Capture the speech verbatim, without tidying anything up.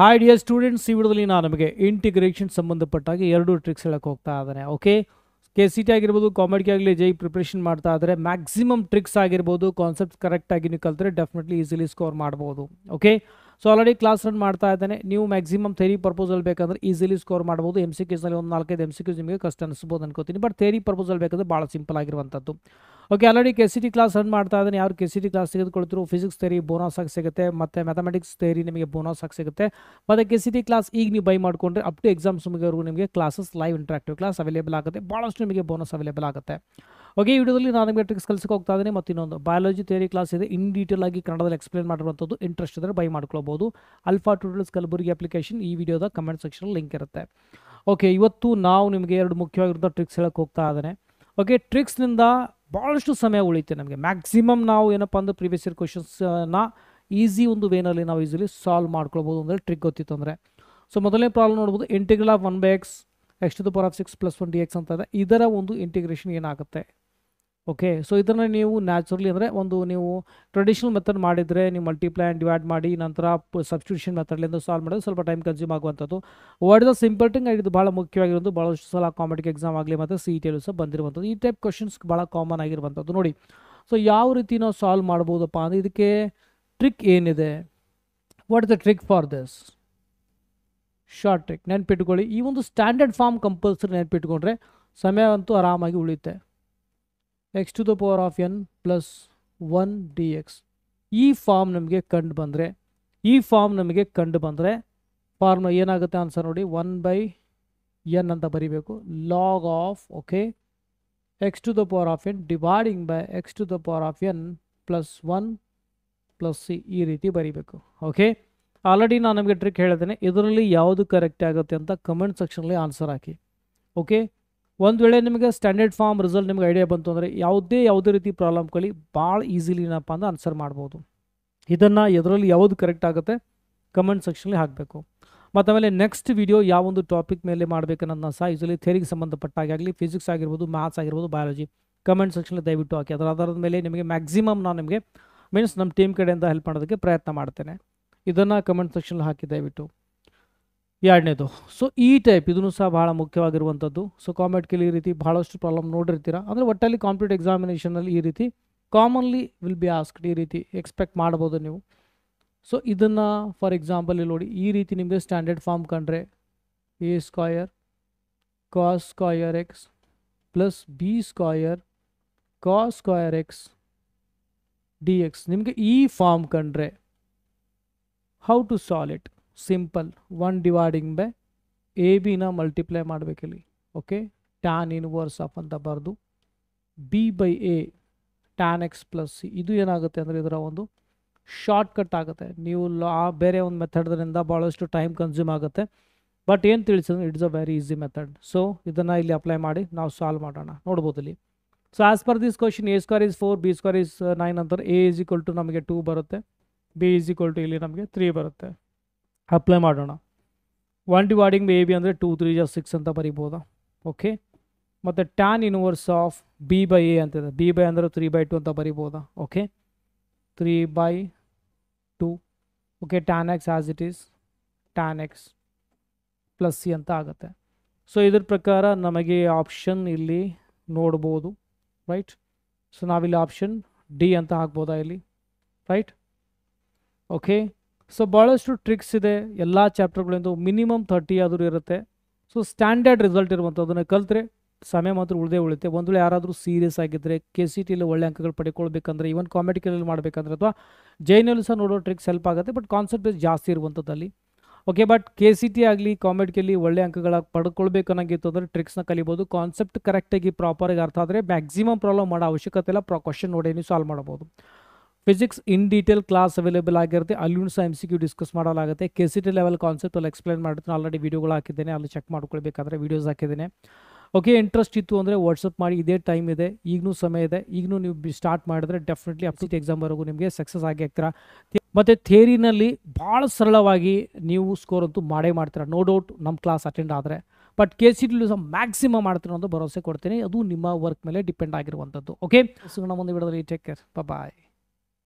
Hi dear students, ಈ ವಿಡಿಯೋದಲ್ಲಿ ನಾನು ನಿಮಗೆ ಇಂಟಿಗ್ರೇಷನ್ ಸಂಬಂಧಪಟ್ಟಾಗಿ ಎರಡು ಟ್ರಿಕ್ಸ್ ಹೇಳಕ್ಕೆ ಹೋಗ್ತಾ ಇದ್ದೇನೆ. ಓಕೆ, ಕೆ ಸಿ ಟಿ ಆಗಿರ್ಬೋದು, ಕಾಮೆಡಿಗೆ ಆಗಲಿ, ಜೈ ಪ್ರಿಪ್ರೇಷನ್ ಮಾಡ್ತಾ ಇದ್ದರೆ ಮ್ಯಾಕ್ಸಿಮಮ್ ಟ್ರಿಕ್ಸ್ ಆಗಿರ್ಬೋದು, ಕಾನ್ಸೆಪ್ಟ್ ಕರೆಕ್ಟಾಗಿ ನೀವು ಕಲಿತರೆ ಡೆಫಿನೆಟ್ಲಿ ಈಸಿಲಿ ಸ್ಕೋರ್ ಮಾಡ್ಬೋದು. Okay, so already class run ಮಾಡ್ತಾ ಇದ್ದಾನೆ, ನೀವು ಮ್ಯಾಕ್ಸಿಮಮ್ ಥೇರಿ ಪರ್ಪೋಸಲ್ಲಿ ಬೇಕಂದ್ರೆ ಈಸಿಲಿ ಸ್ಕೋರ್ ಮಾಡ್ಬೋದು. ಎಮ್ ಸಿ ಕ್ಯೂಸ್ನಲ್ಲಿ ಒಂದು ನಾಲ್ಕೈದು ಎಮ್ ಸಿ ಕ್ಯೂಸ್ ನಿಮಗೆ ಕಷ್ಟ ಅನಿಸ್ಬೋದು ಅನ್ಕೋತೀನಿ, ಬಟ್ ಥೇರಿ ಪರ್ಪೋಸಲ್ಲಿ ಬೇಕಂದ್ರೆ ಭಾಳ ಸಿಂಪಲ್ ಆಗಿರುವಂಥದ್ದು. Okay, already K C T class run ಮಾಡ್ತಾ ಇದ್ದಾನೆ. ಯಾರು ಕೆ ಸಿ ಟಿ ಕ್ಲಾಸ್ ತೆಗೆದುಕೊಳ್ತಿರೋ ಫಿಸಿಕ್ಸ್ ಥೇರಿ ಬೋನಸ್ ಆಗಿ ಸಿಗುತ್ತೆ, ಮತ್ತು ಮ್ಯಾಥಮೆಟಿಕ್ಸ್ ಥೇರಿ ನಿಮಗೆ ಬೋನಸ್ ಆಗಿ ಸಿಗುತ್ತೆ. ಮತ್ತು ಕೆ ಸಿ ಟಿ ಕ್ಲಾಸ್ ಈಗ ನೀವು ಬೈ ಮಾಡಿಕೊಂಡ್ರೆ ಅಪ್ ಟು ಎಕ್ಸಾಮ್ಸ್ ಮುಗಿಯೋವರೆಗೂ ನಿಮಗೆ classes live interactive class available ಆಗುತ್ತೆ, ಭಾಳಷ್ಟು ನಿಮಗೆ ಬೋನಸ್ ಅವೈಲೇಬಲ್ ಆಗುತ್ತೆ. ಓಕೆ, ಈ ವಿಡಿಯೋದಲ್ಲಿ ನಾನು ನಿಮಗೆ ಟ್ರಿಕ್ಸ್ ಕಲಿಸಕ್ಕೆ ಹೋಗ್ತಾ ಇದ್ದೀನಿ. ಮತ್ತು ಇನ್ನೊಂದು ಬಯಾಲಜಿ ಥೇರಿ ಕ್ಲಾಸ್ ಇದೆ, ಇನ್ ಡೀಟೇಲ್ ಆಗಿ ಕನ್ನಡದಲ್ಲಿ ಎಕ್ಸ್ಪ್ಲೇನ್ ಮಾಡಿರುವಂಥದ್ದು. ಇಂಟ್ರೆಸ್ಟ್ ಇದ್ದರೆ ಬೈ ಮಾಡ್ಕೊಳ್ಬೋದು. ಅಲ್ಫಾ ಟ್ಯೂಟರ್ಸ್ ಕಲಬುರಗಿ ಅಪ್ಲಿಕೇಶನ್ ಈ ವಿಡಿಯೋದ ಕಮೆಂಟ್ ಸೆಕ್ಷನ್ ಲಿಂಕ್ ಇರುತ್ತೆ. ಓಕೆ, ಇವತ್ತು ನಾವು ನಿಮಗೆ ಎರಡು ಮುಖ್ಯವಾಗಿರೋ ಟ್ರಿಕ್ಸ್ ಹೇಳಕ್ಕೆ ಹೋಗ್ತಾ ಇದ್ದಾನೆ. ಓಕೆ, ಟ್ರಿಕ್ಸ್ನಿಂದ ಭಾಳಷ್ಟು ಸಮಯ ಉಳಿಯುತ್ತೆ ನಮಗೆ. ಮ್ಯಾಕ್ಸಿಮಮ್ ನಾವು ಏನಪ್ಪ ಅಂದ್ರೆ ಪ್ರಿವಿಯಸ್ ಇಯರ್ ಕ್ವಶನ್ಸ್ನ ಈಸಿ ಒಂದು ವೇನಲ್ಲಿ ನಾವು ಈಸಿಲಿ ಸಾಲ್ವ್ ಮಾಡ್ಕೊಳ್ಬೋದು ಅಂದರೆ ಟ್ರಿಕ್ ಗೊತ್ತಿತ್ತು ಅಂದರೆ. ಸೊ ಮೊದಲನೇ ಪ್ರಾಬ್ಲಮ್ ನೋಡ್ಬೋದು, integral of one by x x to the power of six plus one d x ಅಂತ ಇದೆ. ಇದರ ಒಂದು ಇಂಟಿಗ್ರೇಷನ್ ಏನಾಗುತ್ತೆ? ಓಕೆ, ಸೊ ಇದನ್ನು ನೀವು ನ್ಯಾಚುರಲಿ ಅಂದರೆ ಒಂದು ನೀವು ಟ್ರೆಡಿಷನಲ್ ಮೆಥಡ್ ಮಾಡಿದರೆ ನೀವು ಮಲ್ಟಿಪ್ಲೈ ಆ್ಯಂಡ್ ಡಿವೈಡ್ ಮಾಡಿ ನಂತರ ಸಬ್ಸ್ಟಿಟ್ಯೂಷನ್ ಮೆಥಡ್ಲಿಂದ ಸಾಲ್ವ್ ಮಾಡೋದು ಸ್ವಲ್ಪ ಟೈಮ್ ಕನ್ಸ್ಯೂಮ್ ಆಗುವಂಥದ್ದು. ವರ್ಡ್ ದ ಸಿಂಪಲ್ ಟಿಂಗ್ ಇದು ಭಾಳ ಮುಖ್ಯವಾಗಿರೋದು, ಭಾಳಷ್ಟು ಸಲ ಕಾಂಪಿಟೇಟಿವ್ ಎಕ್ಸಾಮ್ ಆಗಲಿ ಮತ್ತು ಸಿ ಇ ಟಿಯಲ್ಲೂ ಸಹ ಬಂದಿರುವಂಥದ್ದು. ಈ ಟೈಪ್ ಕ್ವಶನ್ಸ್ ಭಾಳ ಕಾಮನ್ ಆಗಿರುವಂಥದ್ದು ನೋಡಿ. ಸೊ ಯಾವ ರೀತಿ ನಾವು ಸಾಲ್ವ್ ಮಾಡ್ಬೋದಪ್ಪ ಅಂದರೆ ಇದಕ್ಕೆ ಟ್ರಿಕ್ ಏನಿದೆ, what is the trick for this? Short trick ನೆನ್ಪಿಟ್ಕೊಳ್ಳಿ. ಈ ಒಂದು ಸ್ಟ್ಯಾಂಡರ್ಡ್ ಫಾರ್ಮ್ ಕಂಪಲ್ಸರಿ ನೆನ್ಪಿಟ್ಕೊಂಡ್ರೆ ಸಮಯ ಅಂತೂ ಆರಾಮಾಗಿ ಉಳಿಯುತ್ತೆ. X to the power of n plus one d x ಈ ಫಾರ್ಮ್ ನಮಗೆ ಕಂಡು ಬಂದರೆ ಈ ಫಾರ್ಮ್ ನಮಗೆ ಕಂಡು ಬಂದರೆ ಫಾರ್ಮ್ ಏನಾಗುತ್ತೆ ಆನ್ಸರ್ ನೋಡಿ, ಒನ್ ಬೈ ಎನ್ ಅಂತ ಬರೀಬೇಕು. Log of okay x to the power of n dividing by x to the power of n plus one plus c ಈ ರೀತಿ ಬರೀಬೇಕು. ಓಕೆ, ಆಲ್ರೆಡಿ ನಾನು ನಮಗೆ ಟ್ರಿಕ್ ಹೇಳಿದ್ದೇನೆ, ಇದರಲ್ಲಿ ಯಾವುದು ಕರೆಕ್ಟ್ ಆಗುತ್ತೆ ಅಂತ ಕಮೆಂಟ್ ಸೆಕ್ಷನಲ್ಲಿ ಆನ್ಸರ್ ಹಾಕಿ. ಓಕೆ, ಒಂದು ವೇಳೆ ನಿಮಗೆ ಸ್ಟ್ಯಾಂಡರ್ಡ್ ಫಾರ್ಮ್ ರಿಸಲ್ಟ್ ನಿಮಗೆ ಐಡಿಯಾ ಬಂತು ಅಂದರೆ ಯಾವುದೇ ಯಾವುದೇ ರೀತಿ ಪ್ರಾಬ್ಲಮ್ಗಳಿ ಭಾಳ ಈಸಿಲಿ ಏನಪ್ಪ ಅಂದ್ರೆ ಆನ್ಸರ್ ಮಾಡ್ಬೋದು. ಇದನ್ನು ಇದರಲ್ಲಿ ಯಾವುದು ಕರೆಕ್ಟ್ ಆಗುತ್ತೆ ಕಮೆಂಟ್ ಸೆಕ್ಷನ್ಲಿ ಹಾಕಬೇಕು. ಮತ್ತು ಆಮೇಲೆ ನೆಕ್ಸ್ಟ್ ವಿಡಿಯೋ ಯಾವೊಂದು ಟಾಪಿಕ್ ಮೇಲೆ ಮಾಡಬೇಕನ್ನೋದನ್ನ ಸಹ ಈಸಿಲಿ ಥೇರಿಗೆ ಸಂಬಂಧಪಟ್ಟಾಗಿ ಆಗಲಿ, ಫಿಸಿಕ್ಸ್ ಆಗಿರ್ಬೋದು, ಮ್ಯಾಥ್ಸ್ ಆಗಿರ್ಬೋದು, ಬಯಾಲಜಿ ಕಮೆಂಟ್ ಸೆಕ್ಷನ್ಲಿ ದಯವಿಟ್ಟು ಹಾಕಿ. ಅದರ ಆಧಾರದ ಮೇಲೆ ನಿಮಗೆ ಮ್ಯಾಕ್ಸಿಮಮ್ ನಾನು ನಿಮಗೆ ಮೀನ್ಸ್ ನಮ್ಮ ಟೀಮ್ ಕಡೆಯಿಂದ ಹೆಲ್ಪ್ ಮಾಡೋದಕ್ಕೆ ಪ್ರಯತ್ನ ಮಾಡ್ತೇನೆ. ಇದನ್ನು ಕಮೆಂಟ್ ಸೆಕ್ಷನ್ಲಿ ಹಾಕಿ ದಯವಿಟ್ಟು. ಎರಡನೇದು, ಸೊ ಈ ಟೈಪ್ ಇದನ್ನು ಸಹ ಭಾಳ ಮುಖ್ಯವಾಗಿರುವಂಥದ್ದು. ಸೊ ಕಾಮೆಂಟ್ಗೆಲ್ಲಿ ಈ ರೀತಿ ಭಾಳಷ್ಟು ಪ್ರಾಬ್ಲಮ್ ನೋಡಿರ್ತೀರ ಅಂದರೆ ಒಟ್ಟಲ್ಲಿ ಕಾಂಪಿಟೇಟಿವ್ ಎಕ್ಸಾಮಿನೇಷನಲ್ಲಿ ಈ ರೀತಿ ಕಾಮನ್ಲಿ ವಿಲ್ ಬಿ ಆಸ್ಕ್ಡ್, ಈ ರೀತಿ ಎಕ್ಸ್ಪೆಕ್ಟ್ ಮಾಡ್ಬೋದು ನೀವು. ಸೊ ಇದನ್ನು ಫಾರ್ ಎಕ್ಸಾಂಪಲ್ ಇಲ್ಲಿ ನೋಡಿ, ಈ ರೀತಿ ನಿಮಗೆ ಸ್ಟ್ಯಾಂಡರ್ಡ್ ಫಾರ್ಮ್ ಕಂಡ್ರೆ a square cos square x plus b square cos square x d x ನಿಮಗೆ ಈ ಫಾರ್ಮ್ ಕಂಡ್ರೆ how to solve it? Simple, one dividing by a ಬಿನ ಮಲ್ಟಿಪ್ಲೈ ಮಾಡಬೇಕಿಲ್ಲಿ. ಓಕೆ, ಟ್ಯಾನ್ ಇನ್ವರ್ಸ್ ಆಫ್ ಅಂತ ಬರೆದು b by a tan x plus c ಇದು ಏನಾಗುತ್ತೆ ಅಂದರೆ ಇದರ ಒಂದು ಶಾರ್ಟ್ಕಟ್ ಆಗುತ್ತೆ. ನೀವು ಆ ಬೇರೆ ಒಂದು ಮೆಥಡ್ದ್ರಿಂದ ಭಾಳಷ್ಟು ಟೈಮ್ ಕನ್ಸ್ಯೂಮ್ ಆಗುತ್ತೆ, ಬಟ್ ಏನು ತಿಳಿಸಿದ್ರೆ it's a very easy method. So ಇದನ್ನು ಇಲ್ಲಿ ಅಪ್ಲೈ ಮಾಡಿ ನಾವು ಸಾಲ್ವ್ ಮಾಡೋಣ. ನೋಡ್ಬೋದು ಇಲ್ಲಿ, so as per this question a square is four, b square is nine ಅಂತಾರೆ. ಎ ಈಸ್ ಈಕ್ವಲ್ ಟು ನಮಗೆ ಟೂ ಬರುತ್ತೆ, ಬಿ ಈಸ್ ಈಕ್ವಲ್ ಟು ಇಲ್ಲಿ ನಮಗೆ ತ್ರೀ ಬರುತ್ತೆ. ಅಪ್ಲೈ ಮಾಡೋಣ. One dividing by a b ಅಂದರೆ ಟೂ ತ್ರೀ ಜಾ six ಅಂತ ಬರಿಬೋದಾ? ಓಕೆ, ಮತ್ತು tan inverse of b by A ಅಂತಿದೆ, ಬಿ ಬೈ ಅಂದರೆ ತ್ರೀ ಬೈ ಟು ಅಂತ ಬರಿಬೋದಾ? Okay, three by two. Okay, tan x as it is tan x plus c ಅಂತ ಆಗುತ್ತೆ. ಸೊ ಇದ್ರ ಪ್ರಕಾರ ನಮಗೆ ಆಪ್ಷನ್ ಇಲ್ಲಿ ನೋಡ್ಬೋದು, ರೈಟ್? ಸೊ ನಾವಿಲ್ಲಿ ಆಪ್ಷನ್ ಡಿ ಅಂತ ಹಾಕ್ಬೋದಾ ಇಲ್ಲಿ, ರೈಟ್? ಓಕೆ, ಸೊ ಭಾಳಷ್ಟು ಟ್ರಿಕ್ಸ್ ಇದೆ ಎಲ್ಲ ಚಾಪ್ಟರ್ಗಳಿಂದ, ಮಿನಿಮಮ್ ತರ್ಟಿ ಆದರೂ ಇರುತ್ತೆ. ಸೊ ಸ್ಟ್ಯಾಂಡರ್ಡ್ ರಿಸಲ್ಟ್ ಇರುವಂಥದ್ದನ್ನು ಕಲಿತ್ರೆ ಸಮಯ ಮಾತ್ರ ಉಳಿದೇ ಉಳಿತೆ. ಒಂದು ವೇಳೆ ಯಾರಾದರೂ ಸೀರಿಯಸ್ ಆಗಿದ್ದರೆ ಕೆ ಸಿ ಟಿಯಲ್ಲಿ ಒಳ್ಳೆ ಅಂಕಗಳು ಪಡ್ಕೊಳ್ಬೇಕಂದ್ರೆ, ಈವನ್ ಕಾಮೆಡಿಕಲಲ್ಲಿ ಮಾಡಬೇಕಂದ್ರೆ ಅಥವಾ ಜೈನಲ್ಲೂ ಸಹ ನೋಡೋ ಟ್ರಿಕ್ಸ್ ಹೆಲ್ಪ್ ಆಗುತ್ತೆ, ಬಟ್ ಕಾನ್ಸೆಪ್ಟ್ ಜಾಸ್ತಿ ಇರುವಂಥದ್ದಲ್ಲಿ. Okay, but K C T ಆಗಲಿ ಕಾಮೆಡಿಕಲ್ಲಿ ಒಳ್ಳೆ ಅಂಕಗಳ ಪಡ್ಕೊಳ್ಬೇಕು ಅನ್ನೋಂಗಿತ್ತು ಅಂದರೆ ಟ್ರಿಕ್ಸ್ನ ಕಲಿಬೋದು. ಕಾನ್ಸೆಪ್ಟ್ ಕರೆಕ್ಟಾಗಿ ಪ್ರಾಪರಾಗಿ ಅರ್ಥ ಆದರೆ ಮ್ಯಾಕ್ಸಿಮಮ್ ಪ್ರಾಬ್ಲಮ್ ಮಾಡೋ ಅವಶ್ಯಕತೆ ಇಲ್ಲ, ಪ್ರಾ ಕ್ವಶನ್ ನೋಡಿ ನೀವು ಸಾಲ್ವ್ ಮಾಡ್ಬೋದು. Physics in detail class available ಆಗಿರುತ್ತೆ, ಅಲ್ಲಿಯೂ ಸಹ ಎಮ್ ಸಿ ಕ್ಯೂ ಡಿಸ್ಕಸ್ ಮಾಡೋಲಾಗುತ್ತೆ. K C T level concept ಅಲ್ಲಿ ಎಕ್ಸ್ಪ್ಲೇನ್ ಮಾಡಿರ್ತೀನಿ, ಆಲ್ರೆಡಿ ವೀಡಿಯೋಗಳು ಹಾಕಿದ್ದೇನೆ, ಅಲ್ಲಿ ಚೆಕ್ ಮಾಡ್ಕೊಳ್ಬೇಕಾದ್ರೆ ವೀಡಿಯೋಸ್ ಹಾಕಿದ್ದೇನೆ. ಓಕೆ, ಇಂಟ್ರೆಸ್ಟ್ ಇತ್ತು ಅಂದರೆ ವಾಟ್ಸಪ್ ಮಾಡಿ, ಇದೇ ಟೈಮ್ ಇದೆ, ಈಗಲೂ ಸಮಯ ಇದೆ. ಈಗಲೂ ನೀವು ಸ್ಟಾರ್ಟ್ ಮಾಡಿದ್ರೆ ಡೆಫಿನೆಟ್ಲಿ ಅಪ್ ಟು ದಿ ಎಕ್ಸಾಮ್ವರೆಗೂ ನಿಮಗೆ ಸಕ್ಸಸ್ ಆಗಿ ಆಗ್ತೀರಾ. ಮತ್ತು ಥೇರಿನಲ್ಲಿ ಭಾಳ ಸರಳವಾಗಿ ನೀವು ಸ್ಕೋರ್ ಅಂತೂ ಮಾಡೇ ಮಾಡ್ತೀರಾ, ನೋ ಡೌಟ್, ನಮ್ಮ ಕ್ಲಾಸ್ ಅಟೆಂಡ್ ಆದರೆ. ಬಟ್ ಕೆ ಸಿ ಟಿಲೂ ಸಹ ಮ್ಯಾಕ್ಸಿಮಮ್ ಮಾಡ್ತೀರ ಅನ್ನೋದು ಭರವಸೆ ಕೊಡ್ತೀನಿ, ಅದು ನಿಮ್ಮ ವರ್ಕ್ ಮೇಲೆ ಡಿಪೆಂಡ್ ಆಗಿರುವಂಥದ್ದು. ಓಕೆ, ಸೊ ನಮ್ಮ ಒಂದು ವಿಡಿಯೋದಲ್ಲಿ ಟೇಕ್ ಕೇರ್, ಬಾಯ್.